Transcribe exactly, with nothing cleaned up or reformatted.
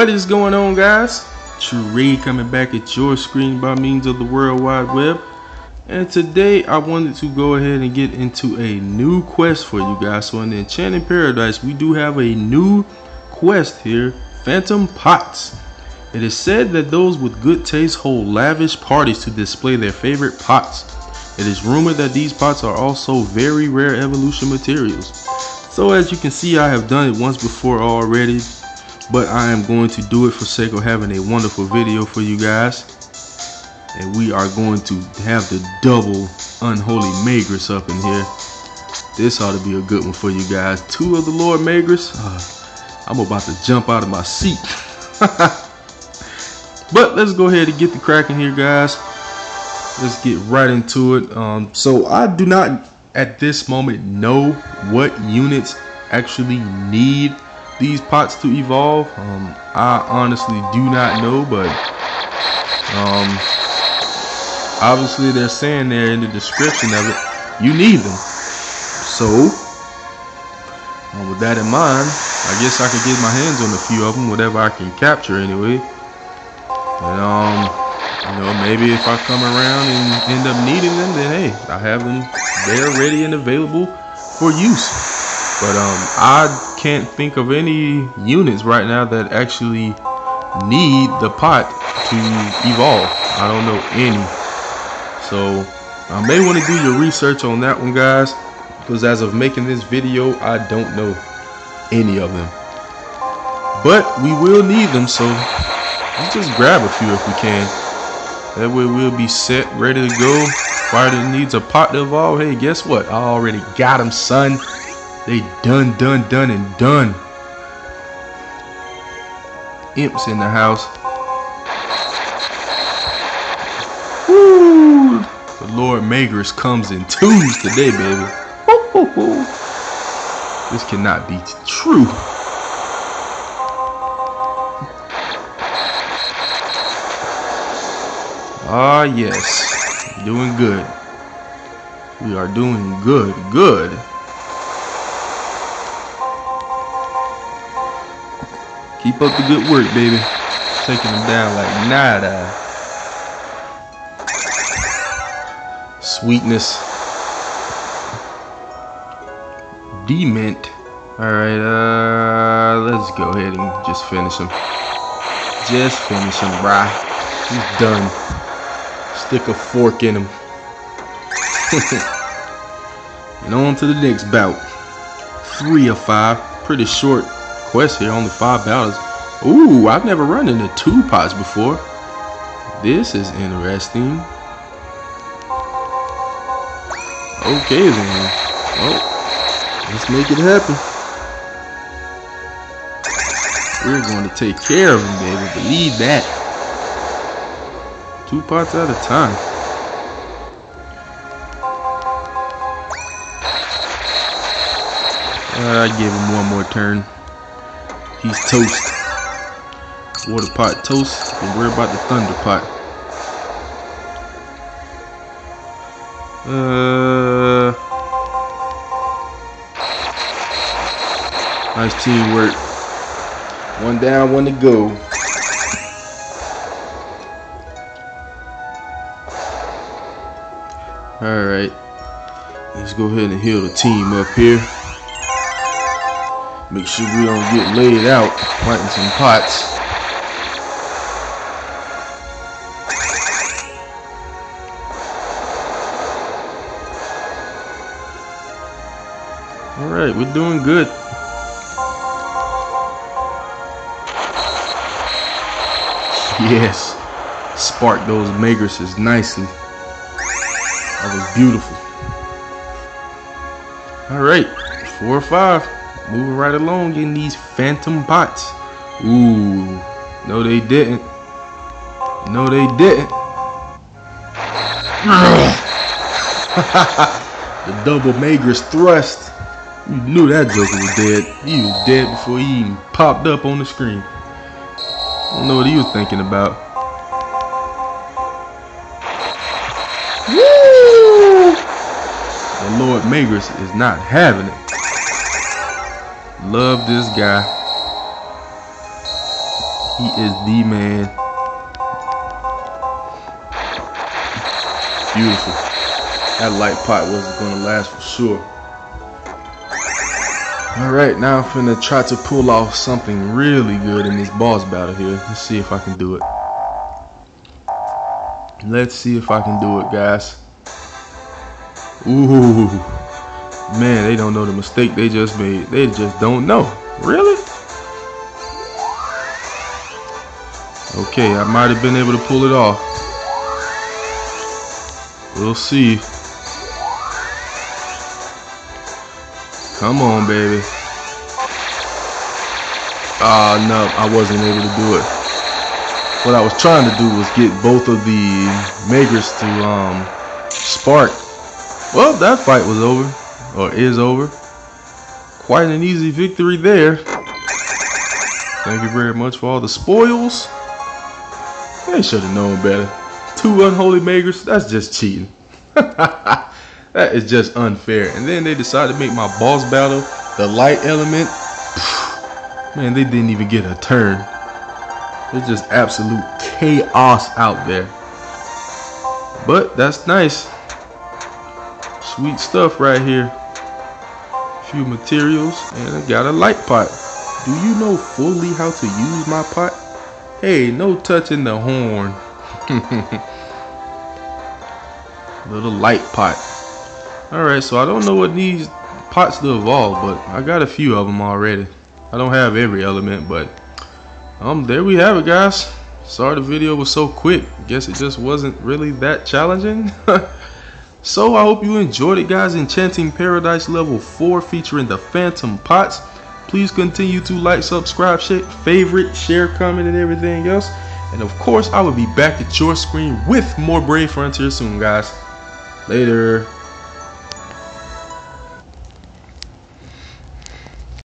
What is going on, guys? Trey coming back at your screen by means of the World Wide Web, and today I wanted to go ahead and get into a new quest for you guys. So in the Enchanted Paradise, we do have a new quest here, Phantom Pots. It is said that those with good taste hold lavish parties to display their favorite pots. It is rumored that these pots are also very rare evolution materials. So as you can see, I have done it once before already, but I am going to do it for sake of having a wonderful video for you guys. And we are going to have the double Unholy Magress up in here. This ought to be a good one for you guys. Two of the Lord Magress. Uh, I'm about to jump out of my seat. But let's go ahead and get the cracking here, guys. Let's get right into it. Um, so I do not at this moment know what units actually need these pots to evolve. um, I honestly do not know, but um, obviously they're saying there in the description of it, you need them. So uh, with that in mind, I guess I could get my hands on a few of them, whatever I can capture anyway, and um, you know, maybe if I come around and end up needing them, then hey, I have them there ready and available for use. But um, I can't think of any units right now that actually need the pot to evolve. I don't know any. So I may want to do your research on that one, guys, because as of making this video, I don't know any of them. But we will need them, so let's just grab a few if we can. That way we'll be set, ready to go. Fighter needs a pot to evolve. Hey, guess what? I already got him, son. They done, done, done, and done. Imps in the house. Woo! The Lord Magress comes in twos today, baby. This cannot be true. Ah, yes. Doing good. We are doing good, good. Keep up the good work, baby. Taking them down like nada. Sweetness. Dement. Alright, uh, let's go ahead and just finish him. Just finish him, brah. He's done. Stick a fork in him. And on to the next bout. Three of five. Pretty short quest here, only five battles. Ooh, I've never run into two pots before. This is interesting. Okay then. Well, let's make it happen. We're going to take care of him, baby. Believe that. Two pots at a time. I give him one more turn. He's toast. Water pot toast, and we're about the thunder pot. Uh, nice teamwork. One down, one to go. All right, let's go ahead and heal the team up here. Make sure we don't get laid out planting some pots. Alright, we're doing good. Yes. Spark those Magresses nicely. That was beautiful. Alright, four or five. Moving right along, getting these phantom pots. Ooh, no they didn't. No they didn't. The double Magress thrust. You knew that joker was dead. He was dead before he even popped up on the screen. I don't know what he was thinking about. Woo! The Lord Magress is not having it. Love this guy. He is the man. Beautiful. That light pot wasn't gonna last for sure. Alright, now I'm finna try to pull off something really good in this boss battle here. Let's see if I can do it. Let's see if I can do it, guys. Ooh. Man, they don't know the mistake they just made. They just don't know. Really? Okay, I might have been able to pull it off. We'll see. Come on, baby. Ah, uh, no, I wasn't able to do it. What I was trying to do was get both of the Magress to um spark. Well, that fight was over, or is over. Quite an easy victory there. Thank you very much for all the spoils. They should have known better. Two unholy Magress, that's just cheating. That is just unfair. And then they decided to make my boss battle the light element. Man, they didn't even get a turn. It's just absolute chaos out there. But that's nice. Sweet stuff right here. A few materials. And I got a light pot. Do you know fully how to use my pot? Hey, no touching the horn. Little light pot. Alright, so I don't know what needs pots to evolve, but I got a few of them already. I don't have every element, but um, there we have it, guys. Sorry the video was so quick. Guess it just wasn't really that challenging. So I hope you enjoyed it, guys. Enchanting Paradise level four featuring the Phantom Pots. Please continue to like, subscribe, share, favorite, share, comment, and everything else. And of course, I will be back at your screen with more Brave Frontier soon, guys. Later.